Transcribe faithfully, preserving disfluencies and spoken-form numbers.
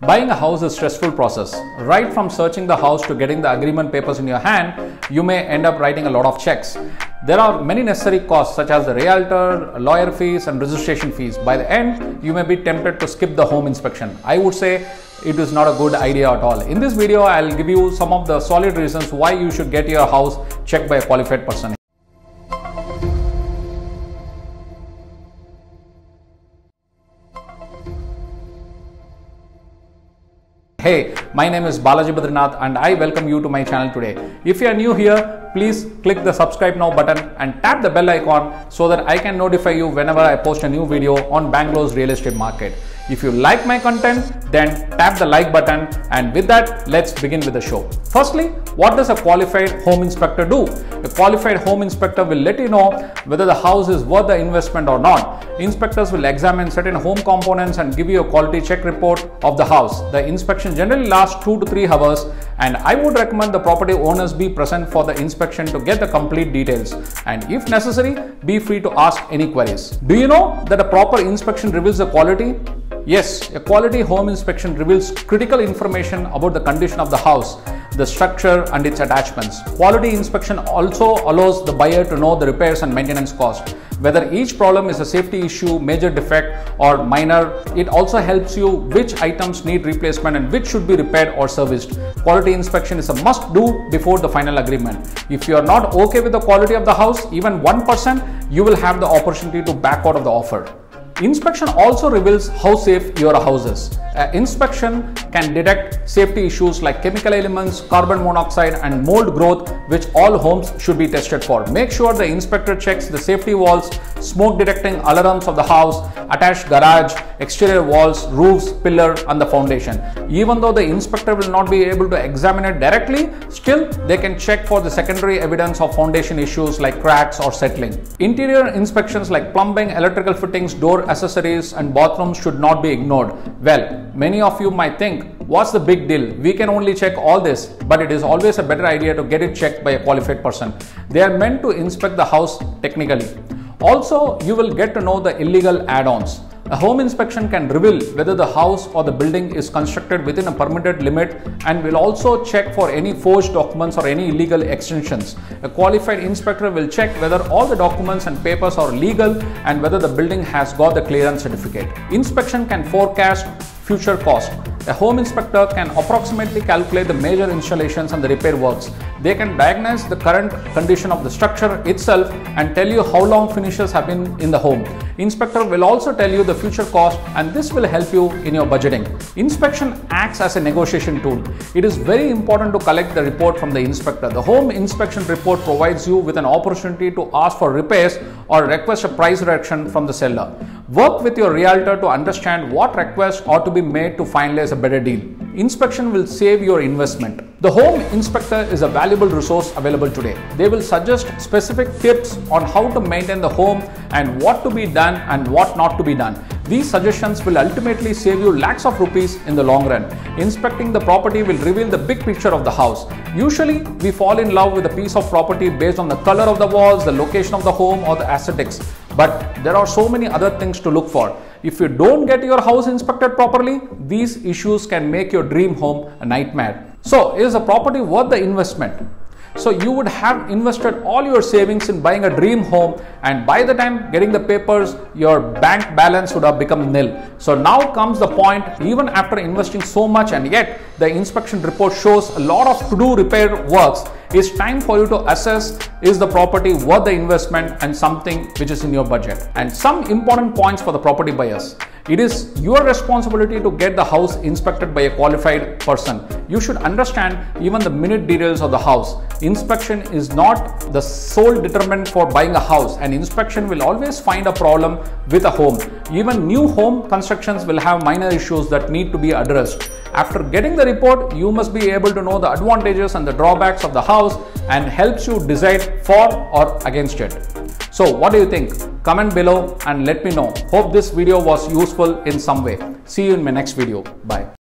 Buying a house is a stressful process. Right from searching the house to getting the agreement papers in your hand, you may end up writing a lot of checks. There are many necessary costs such as the realtor, lawyer fees and registration fees. By the end, you may be tempted to skip the home inspection. I would say it is not a good idea at all. In this video, I'll give you some of the solid reasons why you should get your house checked by a qualified person. Hey, my name is Balaji Badrinath and I welcome you to my channel today. If you are new here, please click the subscribe now button and tap the bell icon so that I can notify you whenever I post a new video on Bangalore's real estate market. If you like my content, then tap the like button, and with that, let's begin with the show. Firstly, what does a qualified home inspector do? A qualified home inspector will let you know whether the house is worth the investment or not. Inspectors will examine certain home components and give you a quality check report of the house. The inspection generally lasts two to three hours, and I would recommend the property owners be present for the inspection to get the complete details. And if necessary, be free to ask any queries. Do you know that a proper inspection reveals the quality? Yes, a quality home inspection reveals critical information about the condition of the house, the structure and its attachments. Quality inspection also allows the buyer to know the repairs and maintenance cost. Whether each problem is a safety issue, major defect or minor, it also helps you which items need replacement and which should be repaired or serviced. Quality inspection is a must-do before the final agreement. If you are not okay with the quality of the house, even one percent, you will have the opportunity to back out of the offer. Inspection also reveals how safe your house is. Uh, inspection can detect safety issues like chemical elements, carbon monoxide and mold growth, which all homes should be tested for. Make sure the inspector checks the safety walls, smoke detecting alarms of the house, attached garage, exterior walls, roofs, pillar and the foundation. Even though the inspector will not be able to examine it directly, still they can check for the secondary evidence of foundation issues like cracks or settling. Interior inspections like plumbing, electrical fittings, door accessories and bathrooms should not be ignored. Well, many of you might think, what's the big deal? We can only check all this, but it is always a better idea to get it checked by a qualified person. They are meant to inspect the house technically. Also, you will get to know the illegal add-ons. A home inspection can reveal whether the house or the building is constructed within a permitted limit and will also check for any forged documents or any illegal extensions. A qualified inspector will check whether all the documents and papers are legal and whether the building has got the clearance certificate. Inspection can forecast future costs. A home inspector can approximately calculate the major installations and the repair works. They can diagnose the current condition of the structure itself and tell you how long finishes have been in the home. Inspector will also tell you the future cost, and this will help you in your budgeting. Inspection acts as a negotiation tool. It is very important to collect the report from the inspector. The home inspection report provides you with an opportunity to ask for repairs or request a price reduction from the seller. Work with your realtor to understand what requests ought to be made to finalize a better deal. Inspection will save your investment. The home inspector is a valuable resource available today. They will suggest specific tips on how to maintain the home and what to be done and what not to be done. These suggestions will ultimately save you lakhs of rupees in the long run. Inspecting the property will reveal the big picture of the house. Usually, we fall in love with a piece of property based on the color of the walls, the location of the home or the aesthetics. But there are so many other things to look for. If you don't get your house inspected properly, these issues can make your dream home a nightmare. So, is a property worth the investment? So, you would have invested all your savings in buying a dream home, and by the time getting the papers, your bank balance would have become nil. So, now comes the point, even after investing so much and yet the inspection report shows a lot of to-do repair works, it's time for you to assess, is the property worth the investment and something which is in your budget. And some important points for the property buyers. It is your responsibility to get the house inspected by a qualified person. You should understand even the minute details of the house. Inspection is not the sole determinant for buying a house. An inspection will always find a problem with a home. Even new home constructions will have minor issues that need to be addressed. After getting the report, you must be able to know the advantages and the drawbacks of the house and helps you decide for or against it. So what do you think? Comment below and let me know. Hope this video was useful in some way. See you in my next video. Bye.